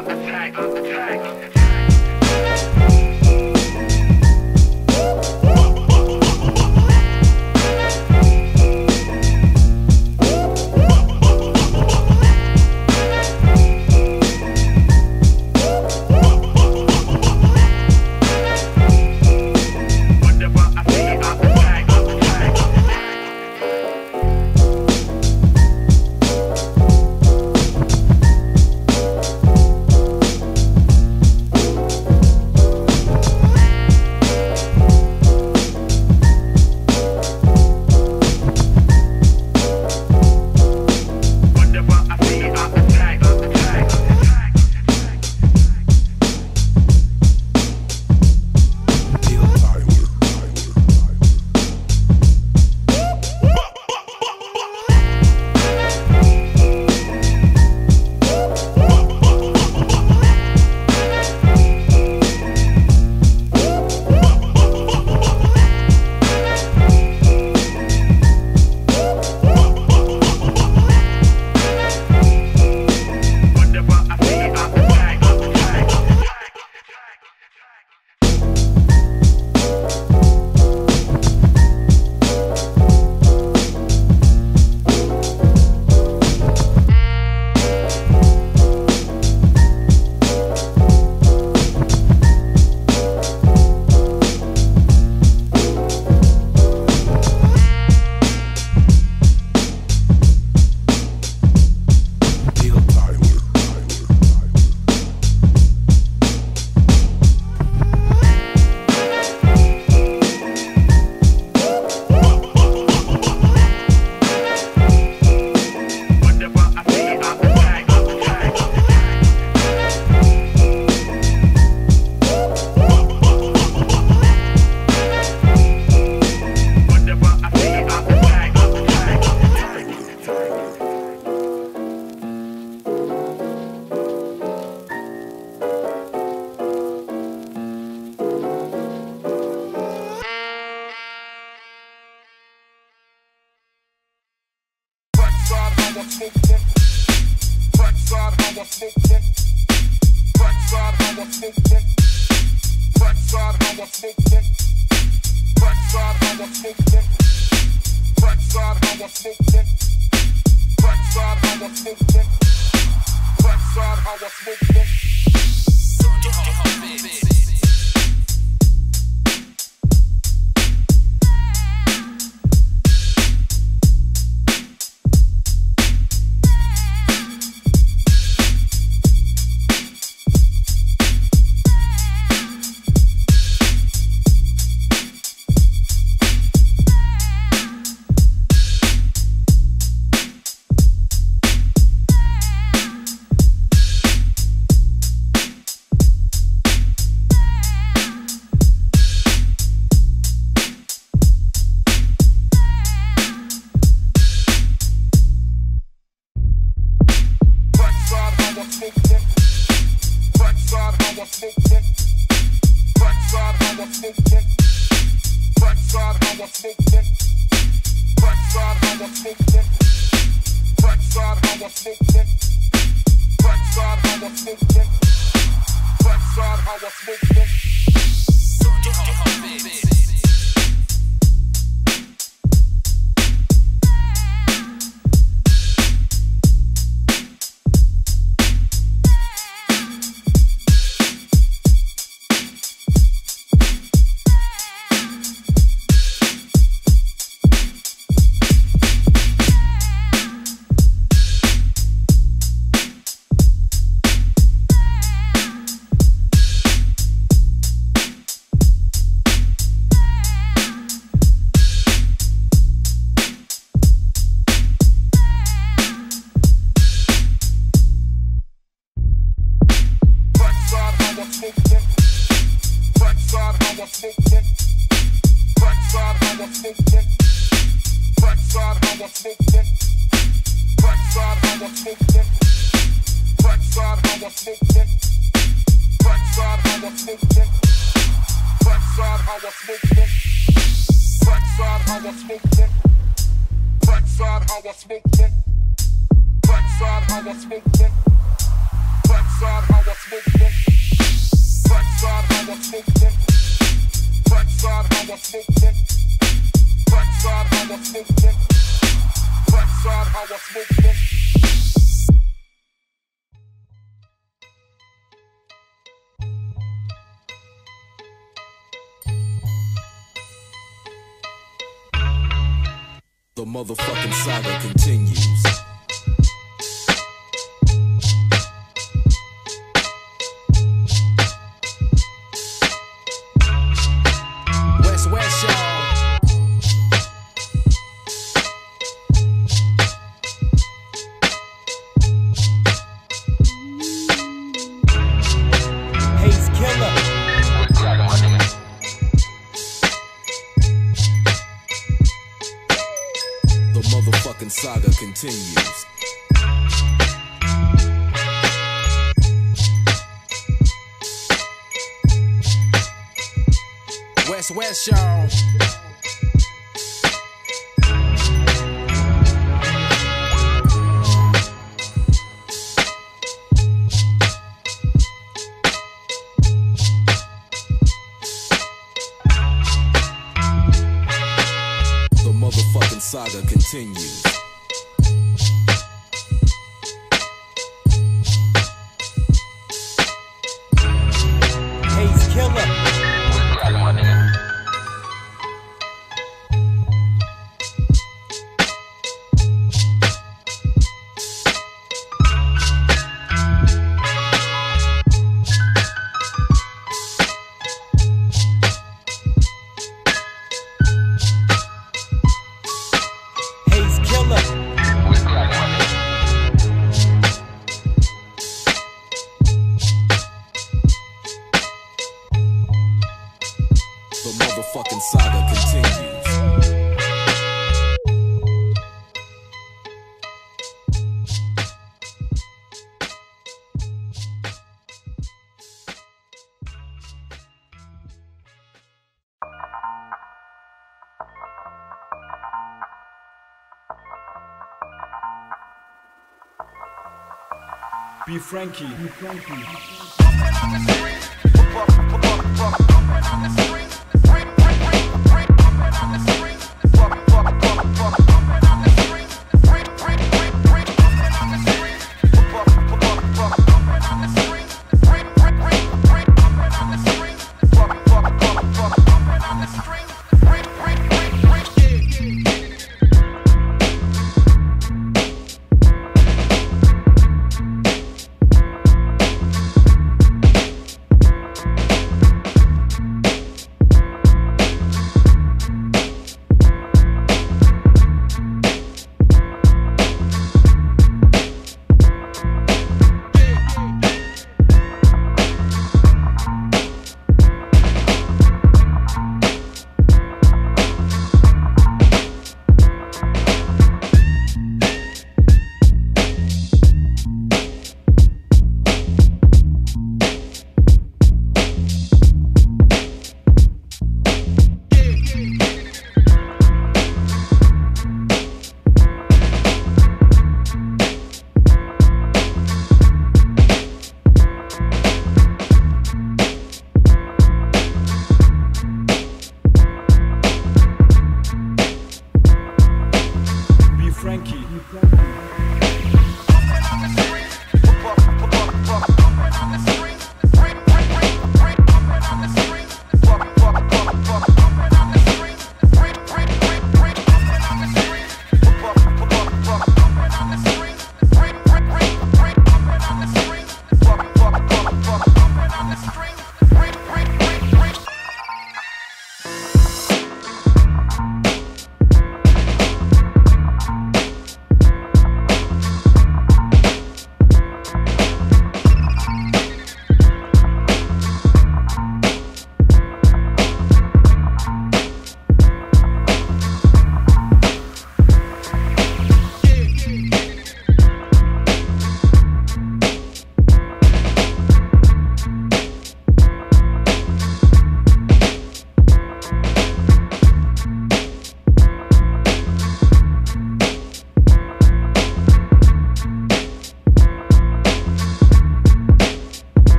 Backside, how I smoke it. The motherfucking saga continues. West, y'all. Hayes Killer. The motherfucking saga continues. West, y'all. The motherfucking saga continues. Hayes Killer. The motherfucking saga continues. Be Frankie. Be Frankie. Bumpin' on the street.